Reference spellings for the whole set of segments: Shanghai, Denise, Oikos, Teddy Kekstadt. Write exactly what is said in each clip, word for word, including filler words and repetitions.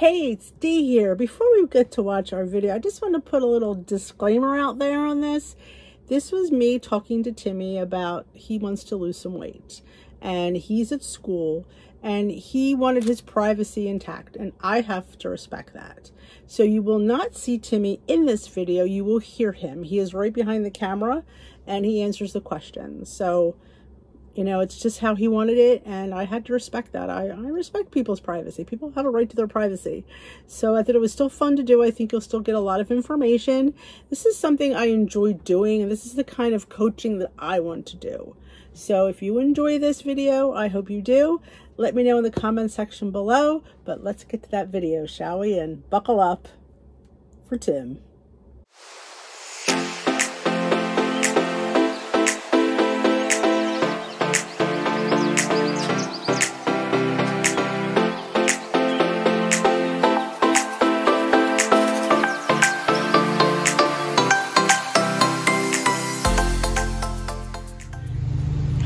Hey, it's Dee here. Before we get to watch our video, I just want to put a little disclaimer out there on this. This was me talking to Timmy about he wants to lose some weight and he's at school and he wanted his privacy intact, and I have to respect that. So you will not see Timmy in this video. You will hear him. He is right behind the camera and he answers the questions. So, you know, it's just how he wanted it, and I had to respect that. I, I respect people's privacy. People have a right to their privacy. So I thought it was still fun to do. I think you'll still get a lot of information. This is something I enjoy doing, and this is the kind of coaching that I want to do. So if you enjoy this video, I hope you do. Let me know in the comment section below, but let's get to that video, shall we? And buckle up for Tim.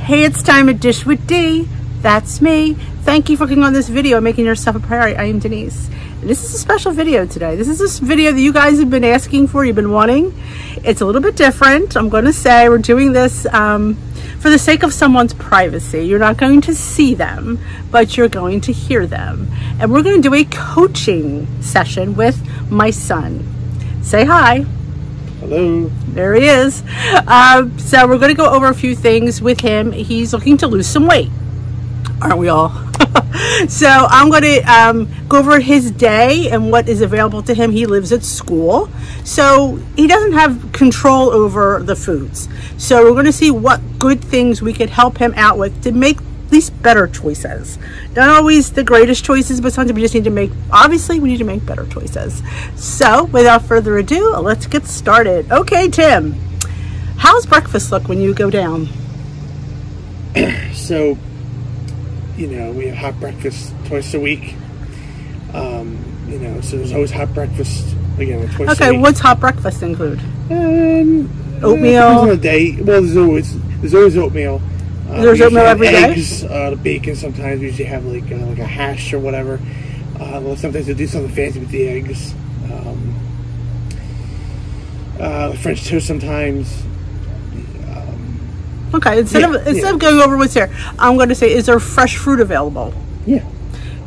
Hey, it's time at Dish with Dee. That's me. Thank you for clicking on this video and making yourself a priority. I am Denise. And this is a special video today. This is this video that you guys have been asking for, you've been wanting. It's a little bit different. I'm going to say we're doing this um, for the sake of someone's privacy. You're not going to see them, but you're going to hear them. And we're going to do a coaching session with my son. Say hi. Hello. There he is. Um, so we're going to go over a few things with him. He's looking to lose some weight. Aren't we all? So I'm going to um, go over his day and what is available to him. He lives at school, so he doesn't have control over the foods. So we're going to see what good things we could help him out with to make at least better choices. Not always the greatest choices, but sometimes we just need to make, obviously we need to make better choices. So without further ado, let's get started. Okay, Tim, how's breakfast look when you go down? So, you know, we have hot breakfast twice a week. Um, you know, so there's always hot breakfast, again, twice okay, a week. Okay, what's hot breakfast include? Um, oatmeal? Uh, on a day. Well, there's always, there's always oatmeal. Uh, There's oatmeal every eggs, day? Uh, the bacon sometimes. We usually have like, uh, like a hash or whatever. Uh, well, sometimes they'll do something fancy with the eggs. Um, uh, the French toast sometimes. Um, okay, instead, yeah, of, instead yeah. of going over what's there, I'm going to say, is there fresh fruit available? Yeah.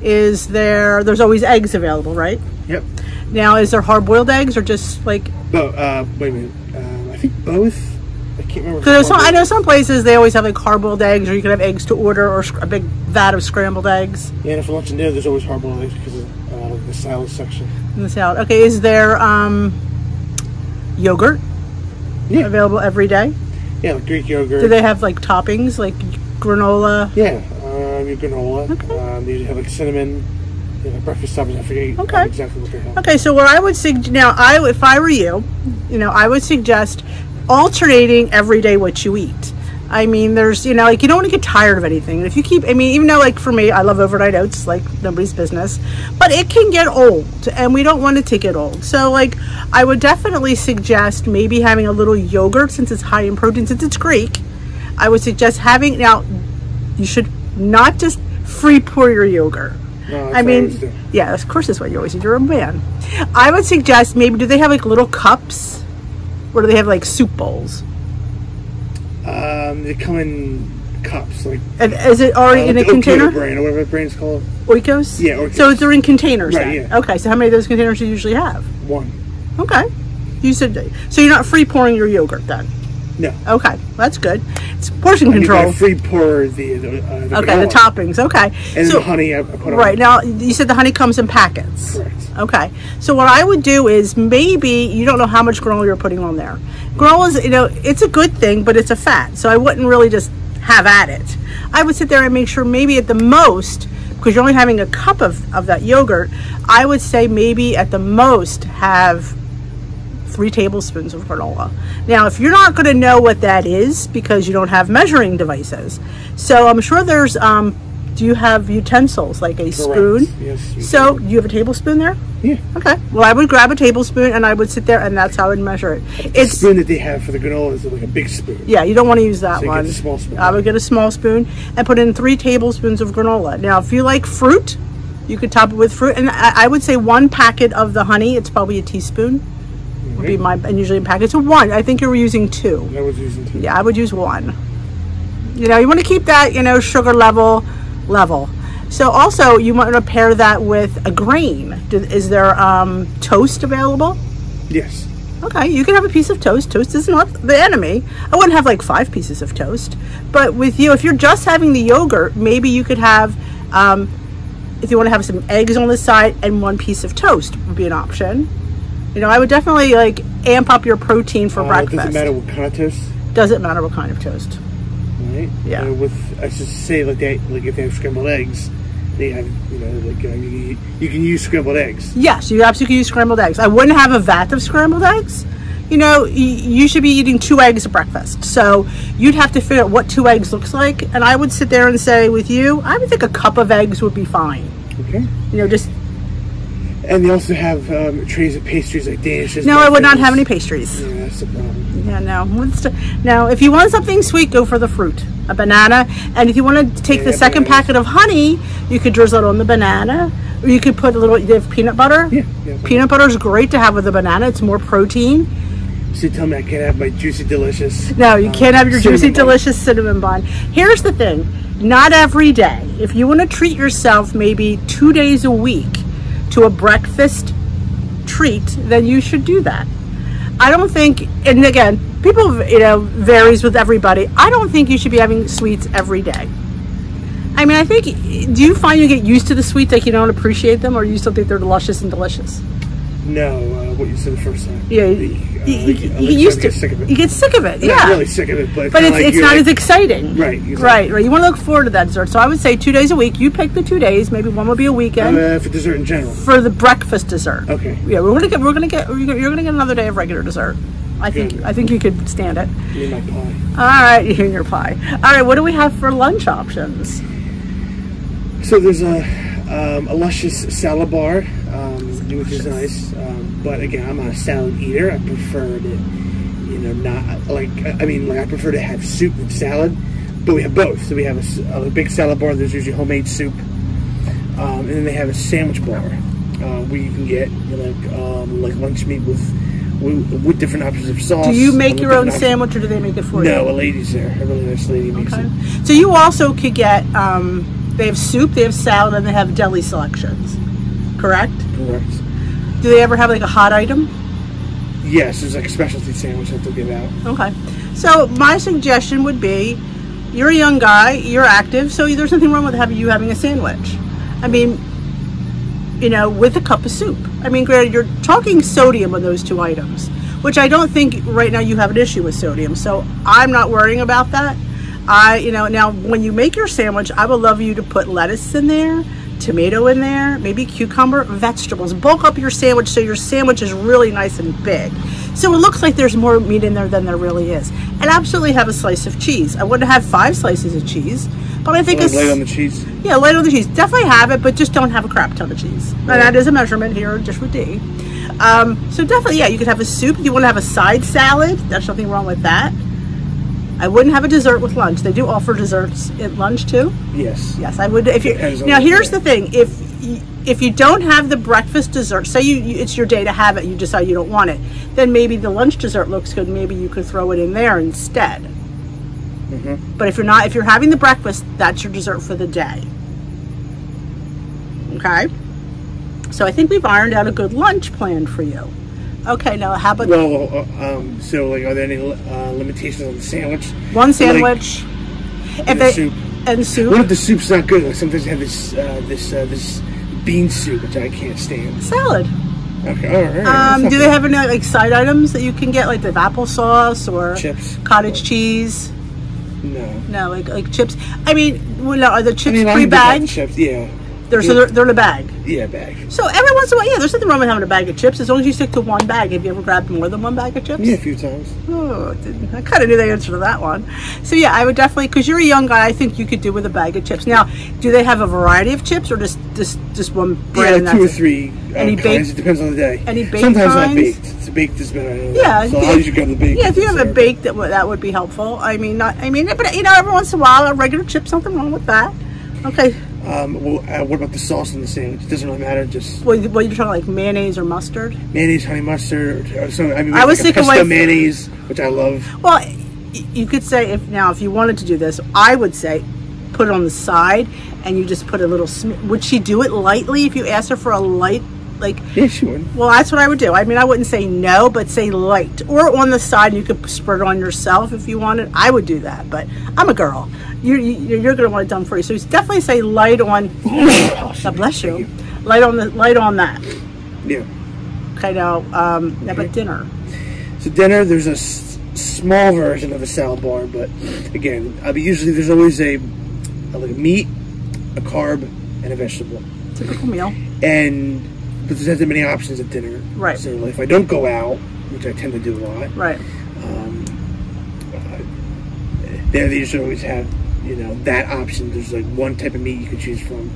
Is there, there's always eggs available, right? Yep. Now, is there hard-boiled eggs or just like? Bo uh, wait a minute. Uh, I think both. I can't remember. There's some, I know some places they always have like hard-boiled eggs, or you can have eggs to order, or a big vat of scrambled eggs. Yeah, and for lunch and dinner, there's always hard-boiled eggs because of uh, the salad section. In the salad. Okay, is there um, yogurt yeah. available every day? Yeah, like Greek yogurt. Do they have like toppings, like granola? Yeah, um, your granola. Okay. Um, they usually have like cinnamon. You know, breakfast toppings. I forget okay. exactly what they have. Okay, so what I would suggest now, I if I were you, you know, I would suggest alternating every day what you eat. I mean, there's, you know, like you don't want to get tired of anything. If you keep, I mean, even though like for me, I love overnight oats, like nobody's business, but it can get old and we don't want it to get old. So like, I would definitely suggest maybe having a little yogurt since it's high in protein, since it's Greek. I would suggest having, now you should not just free pour your yogurt. No, I mean, I yeah, of course that's what you always do. You're a man. I would suggest maybe, do they have like little cups? Or do they have like soup bowls? Um, they come in cups, like. And is it already uh, in a container? Oikos brand, or whatever the brand's called. Oikos. Yeah. Oikos. So they're in containers. Right. Then. Yeah. Okay. So how many of those containers do you usually have? One. Okay. You said so. You're not free pouring your yogurt then. No. Okay, that's good. It's portion control. I free pour the, the, uh, the okay, granola. The toppings. Okay. And so, the honey I put on. Right now, you said the honey comes in packets. Correct. Okay. So what I would do is maybe you don't know how much granola you're putting on there. Granola is, you know, it's a good thing, but it's a fat, so I wouldn't really just have at it. I would sit there and make sure maybe at the most, because you're only having a cup of of that yogurt, I would say maybe at the most have three tablespoons of granola. Now, if you're not going to know what that is because you don't have measuring devices, so I'm sure there's, um, do you have utensils like a Correct. Spoon? Yes. You so do you have a tablespoon there? Yeah. Okay. Well, I would grab a tablespoon and I would sit there and that's how I would measure it. The it's, spoon that they have for the granola is like a big spoon. Yeah, you don't want to use that so one. Get a small spoon. I would get a small spoon and put in three tablespoons of granola. Now, if you like fruit, You could top it with fruit, and I, I would say one packet of the honey, it's probably a teaspoon. Mm-hmm. Would be my, and usually in packets of one. I think you were using two. I was using two. Yeah, I would use one. You know, you want to keep that, you know, sugar level level. So also you want to pair that with a grain. Do, is there um, toast available? Yes. Okay, you can have a piece of toast. Toast is not the enemy. I wouldn't have like five pieces of toast. But with you, if you're just having the yogurt, maybe you could have, um, if you want to have some eggs on the side, and one piece of toast would be an option. You know, I would definitely like amp up your protein for uh, breakfast. Doesn't matter what kind of toast? Doesn't matter what kind of toast. Right? Yeah. Uh, with, I should say, like, they, like if they have scrambled eggs, they have, you know, like, uh, you, you can use scrambled eggs. Yes, you absolutely can use scrambled eggs. I wouldn't have a vat of scrambled eggs. You know, you should be eating two eggs at breakfast. So you'd have to figure out what two eggs looks like. And I would sit there and say with you, I would think a cup of eggs would be fine. Okay. You know, just. And they also have um, trays of pastries like Danishes. No, I would not have any pastries. Yeah, that's the problem. Yeah, no. Now, if you want something sweet, go for the fruit. A banana. And if you want to take yeah, the second bananas. packet of honey, you could drizzle it on the banana. Or you could put a little, you have peanut butter. Yeah. yeah peanut butter is great to have with a banana. It's more protein. So tell me I can't have my Juicy Delicious. No, you um, can't have your Juicy Delicious Cinnamon Bun. Here's the thing. Not every day. If you want to treat yourself maybe two days a week to a breakfast treat, then you should do that. I don't think, and again, people, you know, varies with everybody. I don't think you should be having sweets every day. I mean, I think, do you find you get used to the sweets, like you don't appreciate them, or you still think they're luscious and delicious? No, uh, what you said the first time. Yeah, the, uh, you, like, you, you used to. Get sick of it. You get sick of it. Yeah, yeah. Really sick of it, but, but it's, like, it's not like, as exciting. Right, exactly. right, right. You want to look forward to that dessert. So I would say two days a week. You pick the two days. Maybe one will be a weekend. Uh, for dessert in general. For the breakfast dessert. Okay. Yeah, we're gonna get. We're gonna get. You're gonna get another day of regular dessert. I think. Good. I think you could stand it. Give me my pie. All right, you and your pie. All right, what do we have for lunch options? So there's a um, a luscious salad bar. Um, Which is nice, um, but again, I'm not a salad eater. I prefer to, you know, not like I mean, like I prefer to have soup with salad. But we have both. So we have a, a big salad bar. There's usually homemade soup, um, and then they have a sandwich bar uh, where you can get you know, like um, like lunch meat with, with with different options of sauce. Do you make your own sandwich, or do they make it for you? No, a lady's there. A really nice lady makes it. Okay. So you also could get. Um, they have soup. They have salad, and they have deli selections. Correct? Correct. Do they ever have like a hot item? Yes, there's like a specialty sandwich that they'll give out. Okay. So my suggestion would be, you're a young guy, you're active, so there's nothing wrong with you having a sandwich. I mean, you know, with a cup of soup. I mean, granted, you're talking sodium on those two items, which I don't think right now you have an issue with sodium, so I'm not worrying about that. I, you know, now when you make your sandwich, I would love you to put lettuce in there, tomato in there, maybe cucumber, vegetables. Bulk up your sandwich so your sandwich is really nice and big. So it looks like there's more meat in there than there really is. And absolutely have a slice of cheese. I wouldn't have five slices of cheese, but I think it's light on the cheese. Yeah, light on the cheese. Definitely have it, but just don't have a crap ton of cheese. Yeah. And that is a measurement here, just with D. Um, so definitely, yeah, you could have a soup. If you want to have a side salad, there's nothing wrong with that. I wouldn't have a dessert with lunch. They do offer desserts at lunch too. Yes. Yes, I would. If you now, here's the thing: if you, if you don't have the breakfast dessert, say you, you it's your day to have it, you decide you don't want it, then maybe the lunch dessert looks good. Maybe you could throw it in there instead. Mm-hmm. But if you're not, if you're having the breakfast, that's your dessert for the day. Okay. So I think we've ironed out a good lunch plan for you. Okay, now how about... Well, uh, um, so, like, are there any uh, limitations on the sandwich? One sandwich. Like, and, they, soup. and soup. What if the soup's not good? Like, sometimes they have this, uh, this, uh, this bean soup, which I can't stand. Salad. Okay, all right. Um, do good. They have any, like, side items that you can get? Like, the applesauce or... Chips. Cottage no. cheese? No. No, like, like chips. I mean, well, are the chips I mean, pre-bagged? Like chips, yeah. They're, so they're, they're in a bag. Yeah, bag. So every once in a while, yeah, there's nothing wrong with having a bag of chips as long as you stick to one bag. Have you ever grabbed more than one bag of chips? Yeah, a few times. Oh, I, I kind of knew the answer to that one. So yeah, I would definitely, because you're a young guy, I think you could do with a bag of chips. Now, do they have a variety of chips or just just, just one brand? Yeah, two or three uh, any kinds. Baked, it depends on the day. Any baked Sometimes kinds? Not baked. It's baked is better. Yeah. So I'll usually grab the baked. Yeah, if you have there. a baked, that, that would be helpful. I mean, not. I mean, but you know, every once in a while, a regular chip's, something wrong with that. Okay. Um, well, uh, what about the sauce in the sandwich? It doesn't really matter. Just well, what are you trying, like mayonnaise or mustard? Mayonnaise, honey mustard. Or, or so I mean, I was like thinking pesto like mayonnaise, which I love. Well, you could say if now if you wanted to do this, I would say put it on the side and you just put a little. Sm would she do it lightly if you asked her for a light? Like yeah, she would. Well, that's what I would do. I mean, I wouldn't say no, but say light or on the side. You could spread it on yourself if you wanted. I would do that, but I'm a girl. You're you, you're gonna want it done for you. So definitely say light on. God bless you. you. Light on the light on that. Yeah. Okay. Now, um, okay. Now, but dinner. So dinner, there's a s small version of a salad bar, but again, I mean, usually there's always a, a like meat, a carb, and a vegetable. Typical meal. And but there's not many options at dinner. Right. So like, if I don't go out, which I tend to do a lot. Right. Um, uh, there they usually always have, you know, that option. There's like one type of meat you could choose from,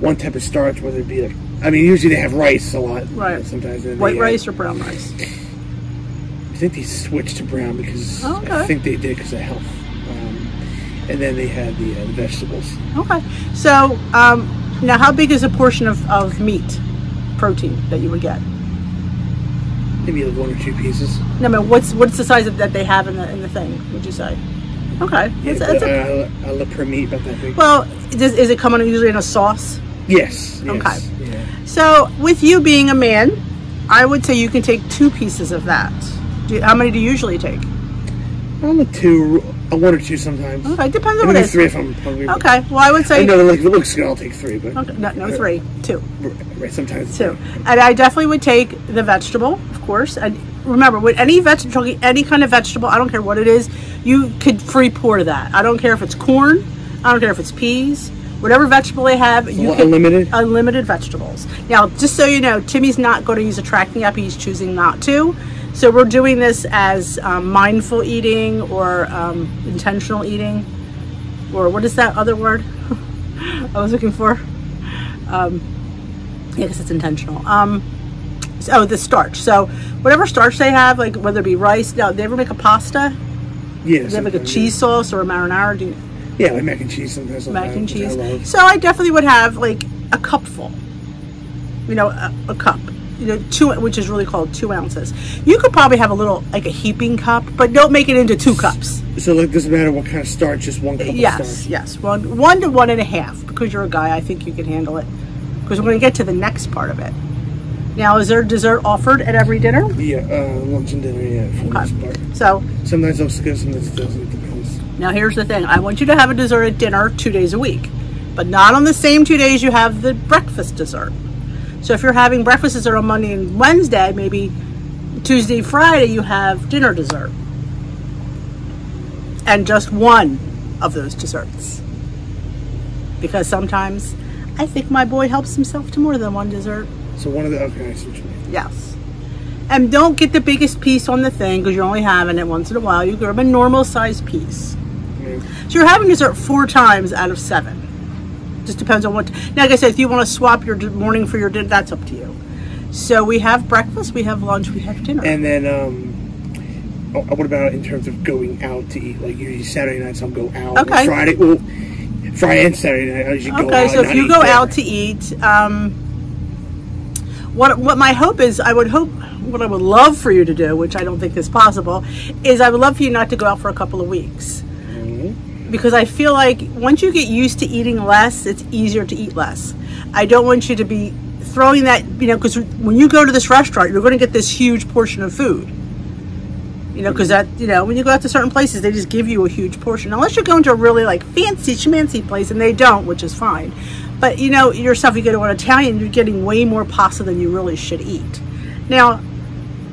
one type of starch, whether it be like, I mean, usually they have rice a lot. Right. Sometimes. White rice or brown rice? I think they switched to brown because oh, okay. I think they did because of health. Um, and then they had the, uh, the vegetables. Okay. So um, now how big is a portion of, of meat? Protein that you would get? Maybe like one or two pieces. No, I mean, what's what's the size of, that they have in the in the thing? Would you say? Okay, yeah, it's, it's a, I, I love per meat about that big. Well, does, is it coming usually in a sauce? Yes. yes okay. Yeah. So with you being a man, I would say you can take two pieces of that. Do you, how many do you usually take? Only two. A one or two sometimes. Okay, depends on what it is. Three if I'm hungry. Okay, well I would say. I know, like, if it looks good, I'll take three, but. Okay. No, no, three, two. Right, sometimes two. Three. And I definitely would take the vegetable, of course. And remember, with any vegetable, any kind of vegetable, I don't care what it is, you could free pour that. I don't care if it's corn, I don't care if it's peas, whatever vegetable they have. You well, unlimited? Unlimited vegetables. Now, just so you know, Timmy's not going to use a tracking app. He's choosing not to. So we're doing this as um, mindful eating or um, intentional eating, or what is that other word I was looking for? Um, yeah, because it's intentional. Um, so, oh, the starch. So whatever starch they have, like whether it be rice. Now, do they ever make a pasta? Yeah. Do they have like a cheese yeah. sauce or a marinara? Do you, yeah, like mac and cheese sometimes. Mac and cheese. I so I definitely would have like a cupful, you know, a, a cup. You know, two, which is really called two ounces. You could probably have a little, like a heaping cup, but don't make it into two cups. So, like, doesn't matter what kind of starch, just one cup yes, of starch. Yes, yes, one, one to one and a half. Because you're a guy, I think you can handle it. Because we're going to get to the next part of it. Now, is there dessert offered at every dinner? Yeah, uh, lunch and dinner, yeah. For okay. the most part. So sometimes I'll skip, sometimes it doesn't. Depends. Now, here's the thing: I want you to have a dessert at dinner two days a week, but not on the same two days you have the breakfast dessert. So if you're having breakfast dessert on Monday and Wednesday, maybe Tuesday, Friday, you have dinner dessert. And just one of those desserts. Because sometimes I think my boy helps himself to more than one dessert. So one of the, okay, I see what you mean. Yes. And don't get the biggest piece on the thing because you're only having it once in a while. You grab a normal sized piece. Mm-hmm. So you're having dessert four times out of seven. Just depends on what. Now, like I said, if you want to swap your morning for your dinner, that's up to you. So we have breakfast, we have lunch, we have dinner. And then, um, oh, what about in terms of going out to eat? Like usually Saturday nights, I'll go out. Okay. Or Friday, well, Friday and Saturday night, I usually go out. Okay, so if you go out to eat, um, what what my hope is, I would hope, what I would love for you to do, which I don't think is possible, is I would love for you not to go out for a couple of weeks. Because I feel like once you get used to eating less, it's easier to eat less. I don't want you to be throwing that, you know, because when you go to this restaurant, you're going to get this huge portion of food. You know, because that, you know, when you go out to certain places, they just give you a huge portion. Unless you're going to a really like fancy schmancy place, and they don't, which is fine. But, you know, yourself, you go to an Italian, you're getting way more pasta than you really should eat. Now,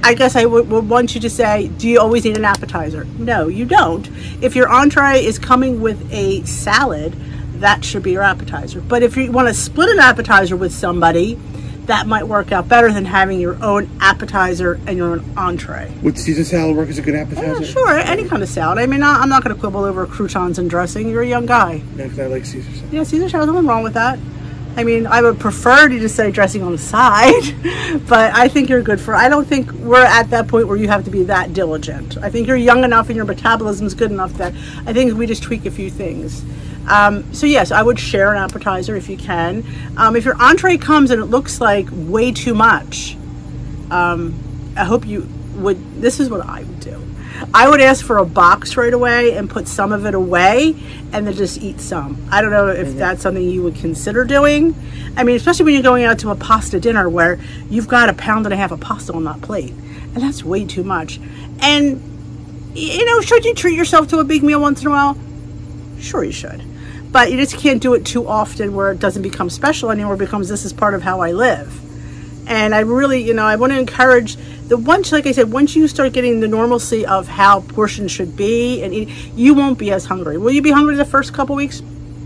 I guess I would want you to say, do you always need an appetizer? No, you don't. If your entree is coming with a salad, that should be your appetizer. But if you want to split an appetizer with somebody, that might work out better than having your own appetizer and your own entree. Would Caesar salad work as a good appetizer? Yeah, sure, any kind of salad. I mean, I'm not going to quibble over croutons and dressing. You're a young guy. No, because I like Caesar salad. Yeah, Caesar salad, nothing wrong with that. I mean, I would prefer to just say dressing on the side, but I think you're good for, I don't think we're at that point where you have to be that diligent. I think you're young enough and your metabolism is good enough that I think we just tweak a few things. Um, so yes, I would share an appetizer if you can. Um, if your entree comes and it looks like way too much, um, I hope you would, this is what I would do. I would ask for a box right away and put some of it away and then just eat some. I don't know if mm-hmm. that's something you would consider doing. I mean, especially when you're going out to a pasta dinner where you've got a pound and a half of pasta on that plate, and that's way too much. And, you know, should you treat yourself to a big meal once in a while? Sure you should. But you just can't do it too often where it doesn't become special anymore. It becomes, this is part of how I live. And I really, you know, I want to encourage the once, like I said, once you start getting the normalcy of how portions should be and eat, you won't be as hungry. Will you be hungry the first couple weeks?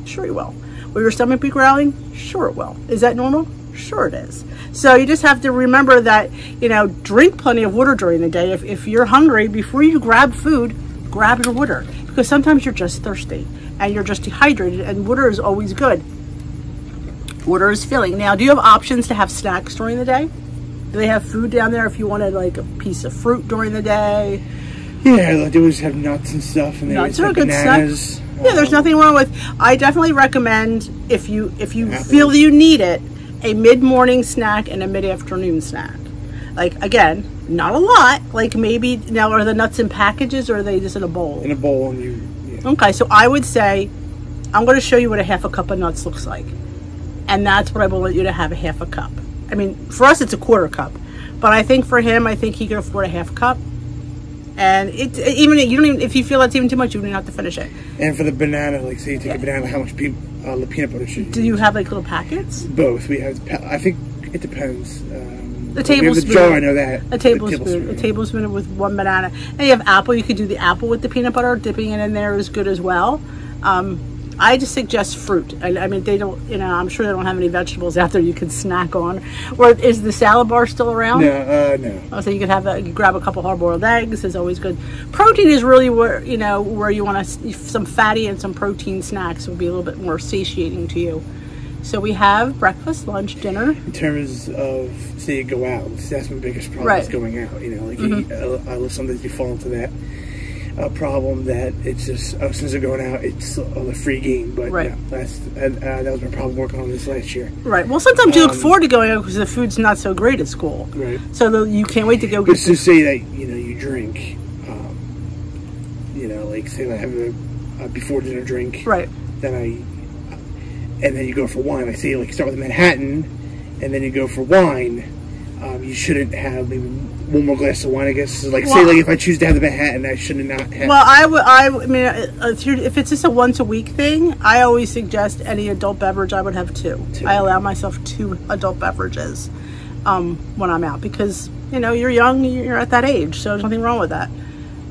Sure you will. Will your stomach be growling? Sure it will. Is that normal? Sure it is. So you just have to remember that, you know, drink plenty of water during the day. If, if you're hungry, before you grab food, grab your water. Because sometimes you're just thirsty and you're just dehydrated, and water is always good. Water is filling. Now, do you have options to have snacks during the day? Do they have food down there if you wanted like a piece of fruit during the day? Yeah, they always have nuts and stuff, and they nuts always are have good bananas. Stuff. Yeah, there's nothing wrong with. I definitely recommend if you if you Apples. feel you need it, a mid-morning snack and a mid-afternoon snack. Like again, not a lot. Like maybe now, are the nuts in packages or are they just in a bowl? In a bowl, and you. Yeah. Okay, so I would say, I'm going to show you what a half a cup of nuts looks like. And that's what I will let you to have, a half a cup. I mean, for us, it's a quarter cup. But I think for him, I think he can afford a half cup. And it, it even you don't even if you feel that's even too much, you don't have to finish it. And for the banana, like say you take yeah. a banana, how much pe uh, the peanut butter should you Do use? you have like little packets? Both. We have. I think it depends. Um, a tablespoon. The jar, I know that. A tablespoon. tablespoon. A tablespoon with one banana. And you have apple. You could do the apple with the peanut butter. Dipping it in there is good as well. Um, I just suggest fruit. I, I mean, they don't, you know, I'm sure they don't have any vegetables out there you could snack on. Or is the salad bar still around? No, uh, no. Oh, so you could have a, you grab a couple hard-boiled eggs. It's always good. Protein is really where, you know, where you want to, some fatty and some protein snacks would be a little bit more satiating to you. So we have breakfast, lunch, dinner. In terms of, say you go out, that's my biggest problem right. is going out. You know, like mm-hmm. you, I love sometimes you fall into that. A problem that it's just oh, since they're going out, it's uh, the free game. But right. no, that's uh, that was my problem working on this last year. Right. Well, sometimes you um, look forward to going out because the food's not so great at school. Right. So the, you can't wait to go. But get to say that you know you drink, um, you know, like say I have a, a before dinner drink. Right. Then I, and then you go for wine. I say like start with Manhattan, and then you go for wine. Um, you shouldn't have maybe one more glass of wine, I guess. Like, well, say, like, if I choose to have the Manhattan, I should not have. Well, I, w I, w I mean, if it's just a once-a-week thing, I always suggest any adult beverage, I would have two. two. I allow myself two adult beverages um, when I'm out because, you know, you're young, you're at that age, so there's nothing wrong with that.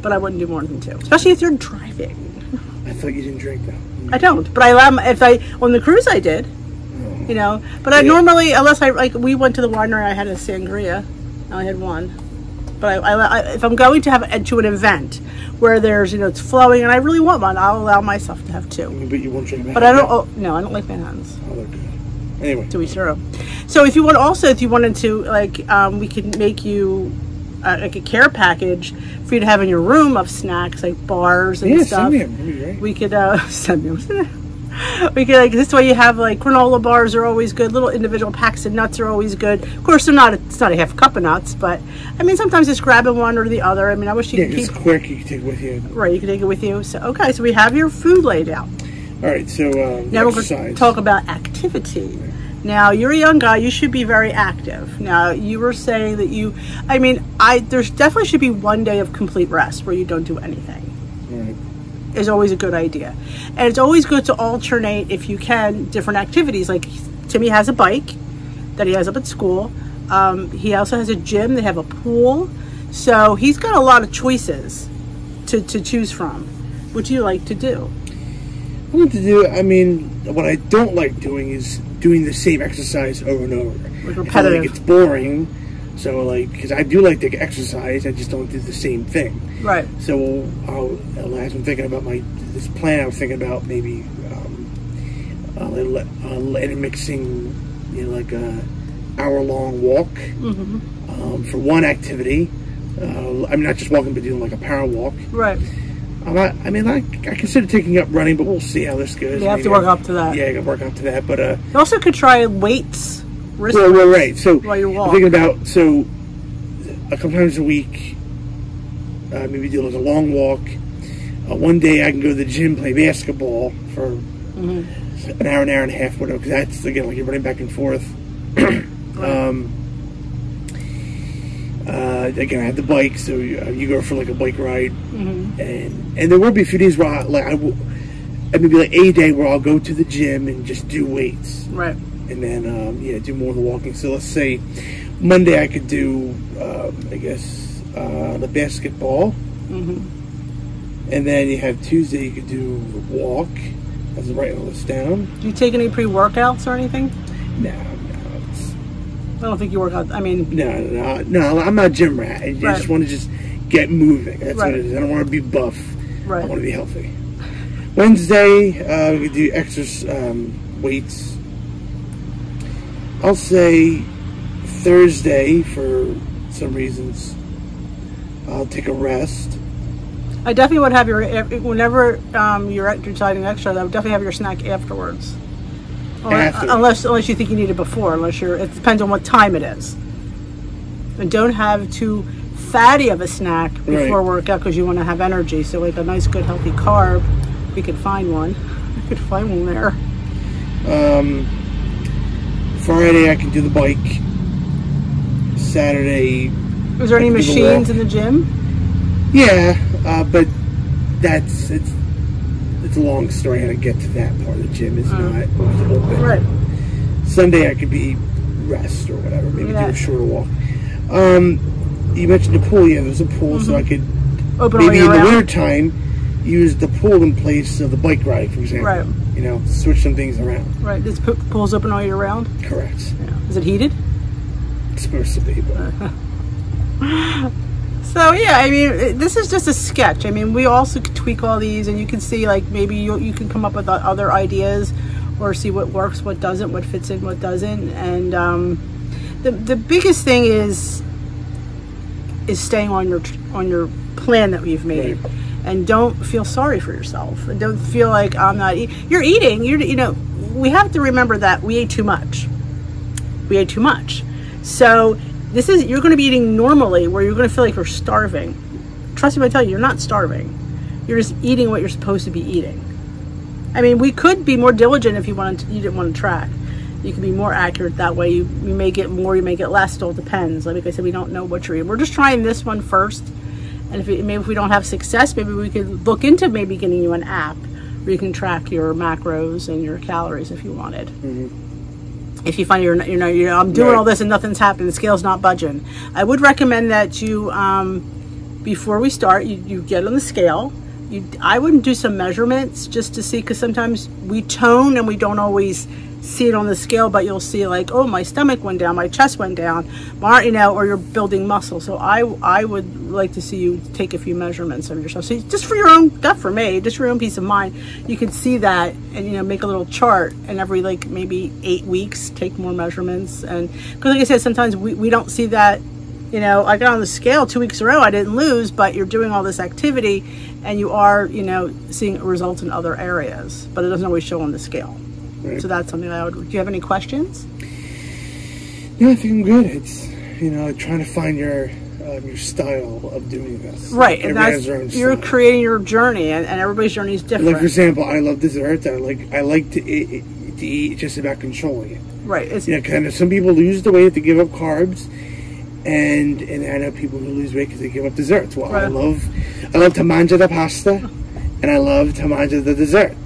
But I wouldn't do more than two, especially if you're driving. I thought you didn't drink, though. I don't, but I allow, if I, on the cruise, I did. You know, but I yeah. normally, unless I, like, we went to the winery, I had a sangria, and I had one. But I, I, I, if I'm going to have, to an event where there's, you know, it's flowing, and I really want one, I'll allow myself to have two. But you won't drink Manhattan? But I don't, oh, no, I don't like Manhattans. Oh, they're good. Anyway. So we syrup. So if you want, also, if you wanted to, like, um, we could make you, uh, like, a care package for you to have in your room of snacks, like bars and yeah, stuff. Yeah, send me right? We could, uh, send me We could, like, this way you have, like, granola bars are always good. Little individual packs of nuts are always good. Of course, they're not, a, it's not a half cup of nuts, but, I mean, sometimes just grabbing one or the other. I mean, I wish you yeah, could keep... Yeah, it's quick. You can take it with you. Right, you can take it with you. So, okay, so we have your food laid out. All right, so, um, now exercise. We're going to talk about activity. Now, you're a young guy. You should be very active. Now, you were saying that you... I mean, I there's definitely should be one day of complete rest where you don't do anything. Is always a good idea, and it's always good to alternate if you can different activities. Like Timmy has a bike that he has up at school. Um, he also has a gym. They have a pool, so he's got a lot of choices to, to choose from. What do you like to do? I like to do. I mean, what I don't like doing is doing the same exercise over and over. Like repetitive. Like it's boring. So, like, because I do like to exercise, I just don't do the same thing. Right. So, I'll, I'll, as I'm thinking about my this plan, I was thinking about maybe um, a little uh, intermixing, you know, like a hour-long walk mm-hmm. um, for one activity. Uh, I'm not just walking, but doing like a power walk. Right. I mean, I, I consider taking up running, but we'll see how this goes. You have to work up to that. Yeah, you got to work up to that. But uh, you also could try weights, wrist well, weights. Right, right. So while you walk. I'm thinking about so a couple times a week, uh, maybe do like a long walk. Uh, one day I can go to the gym, play basketball for mm-hmm. an hour, an hour and a half, whatever. Because that's again like you're running back and forth. um, Uh, again, I have the bike, so you, uh, you go for like a bike ride, mm-hmm. and and there will be a few days where I, like I will, and maybe like a day where I'll go to the gym and just do weights, right? And then um, yeah, do more of the walking. So let's say Monday I could do, um, I guess, uh, the basketball, mm-hmm. and then you have Tuesday you could do the walk. I was writing all this down. Do you take any pre-workouts or anything? No. I don't think you work out. I mean, no, no, no. I'm not a gym rat. I right. just want to just get moving. That's right. what it is. I don't want to be buff. Right. I want to be healthy. Wednesday, uh, we could do exercise, um, weights. I'll say Thursday for some reasons. I'll take a rest. I definitely would have your whenever um, you're exercising extra. I would definitely have your snack afterwards. After. Unless, unless you think you need it before, unless you're, it depends on what time it is. And don't have too fatty of a snack before right. workout because you want to have energy. So like a nice, good, healthy carb, we could find one. I could find one there. Um, Friday I can do the bike. Saturday. Is there any machines in the gym? Yeah, uh, but that's it's. It's a long story how to get to that part of the gym. It's um, not it's open. Right. Sunday I could be rest or whatever. Maybe yeah. do a shorter walk. Um, you mentioned the pool. Yeah, there's a pool, mm-hmm. so I could open maybe in the wintertime use the pool in place of the bike ride, for example. Right. You know, switch some things around. Right. This pool's open all year round? Correct. Yeah. Is it heated? It's supposed to be, but... So yeah, I mean, this is just a sketch. I mean, we also could tweak all these, and you can see like maybe you you can come up with other ideas, or see what works, what doesn't, what fits in, what doesn't. And um, the the biggest thing is is staying on your on your plan that we've made, right. and don't feel sorry for yourself. And don't feel like I'm not. E you're eating. You're you know we have to remember that we ate too much. We ate too much. So. This is, you're going to be eating normally where you're going to feel like you're starving. Trust me when I tell you, you're not starving. You're just eating what you're supposed to be eating. I mean, we could be more diligent if you wanted to, you didn't want to track. You can be more accurate that way. You, you may get more, you may get less, it all depends. Like I said, we don't know what you're eating. We're just trying this one first. And if it, maybe if we don't have success, maybe we could look into maybe getting you an app where you can track your macros and your calories if you wanted. Mm-hmm. If you find you're, you know, you're, I'm doing right. all this and nothing's happening, the scale's not budging. I would recommend that you, um, before we start, you, you get on the scale. You, I wouldn't do some measurements just to see, because sometimes we tone and we don't always see it on the scale, but you'll see like, oh, my stomach went down, my chest went down, my, you know, or you're building muscle. So I, I would like to see you take a few measurements of yourself. So just for your own, not for me, just for your own peace of mind, you can see that and, you know, make a little chart, and every like maybe eight weeks, take more measurements. And because like I said, sometimes we, we don't see that, you know, I got on the scale two weeks in a row, I didn't lose, but you're doing all this activity and you are, you know, seeing results in other areas, but it doesn't always show on the scale. Right. So that's something that I would. Do you have any questions? No, I think I'm good. It's, you know, trying to find your um, your style of doing this. Right, like, and that's you're style. creating your journey, and, and everybody's journey is different. Like for example, I love desserts. I like I like to eat, to eat just about controlling it. Right. It's, you know, kind of. Some people lose the weight if they give up carbs, and and I know people who lose weight because they give up desserts. Well, right. I love I love to mangia the pasta, and I love to mangia the dessert.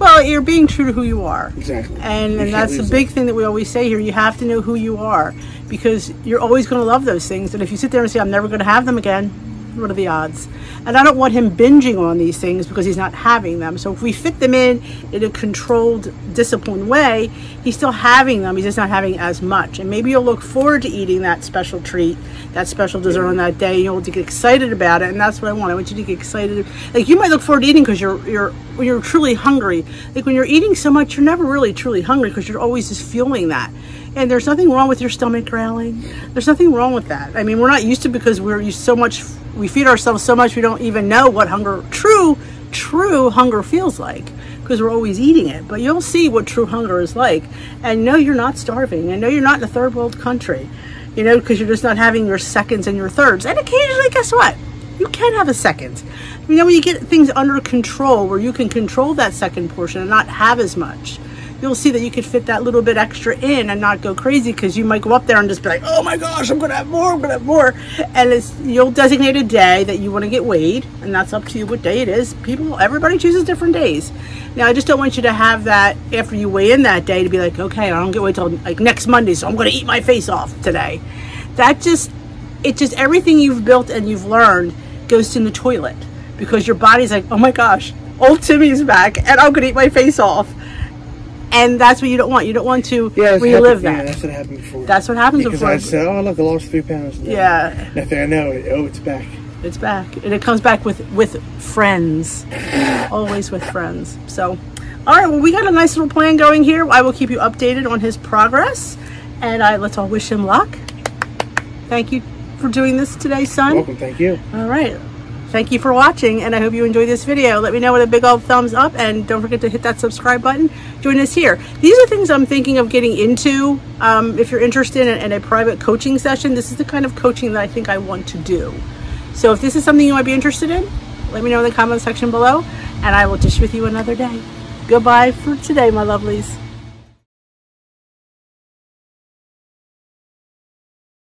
Well, you're being true to who you are. Exactly. And, and that's the big thing that we always say here. You have to know who you are, because you're always going to love those things. And if you sit there and say, I'm never going to have them again, what are the odds? And I don't want him binging on these things because he's not having them. So if we fit them in in a controlled, disciplined way, he's still having them. He's just not having as much. And maybe you'll look forward to eating that special treat, that special dessert on that day. You'll get excited about it, and that's what I want. I want you to get excited. Like, you might look forward to eating because you're you're you're truly hungry. Like when you're eating so much, you're never really truly hungry because you're always just fueling that. And there's nothing wrong with your stomach growling. There's nothing wrong with that. I mean, we're not used to, because we're used so much, we feed ourselves so much, we don't even know what hunger, true, true hunger feels like, because we're always eating it. But you'll see what true hunger is like. And no, you're not starving. And no, you're not in a third world country, you know, because you're just not having your seconds and your thirds. And occasionally, guess what? You can have a second. You know, when you get things under control, where you can control that second portion and not have as much, you'll see that you could fit that little bit extra in and not go crazy, because you might go up there and just be like, oh my gosh, I'm going to have more, I'm going to have more. And it's, you'll designate a day that you want to get weighed, and that's up to you what day it is. People, everybody chooses different days. Now, I just don't want you to have that after you weigh in that day to be like, okay, I don't get weighed till like next Monday, so I'm going to eat my face off today. That just, it's just everything you've built and you've learned goes in the toilet, because your body's like, oh my gosh, old Timmy's back and I'm going to eat my face off. And that's what you don't want. You don't want to yeah, relive happened, that. Yeah, that's what happened before. That's what happens because before. Because I said, oh, look, I lost three pounds. Now. Yeah. Next thing I know, oh, it's back. It's back. And it comes back with, with friends. Always with friends. So, all right, well, we got a nice little plan going here. I will keep you updated on his progress. And I, let's all wish him luck. Thank you for doing this today, son. Welcome. Thank you. All right. Thank you for watching, and I hope you enjoyed this video. Let me know with a big old thumbs up, and don't forget to hit that subscribe button. Join us here. These are things I'm thinking of getting into. Um, if you're interested in, in a private coaching session, this is the kind of coaching that I think I want to do. So if this is something you might be interested in, let me know in the comment section below, and I will dish with you another day. Goodbye for today, my lovelies.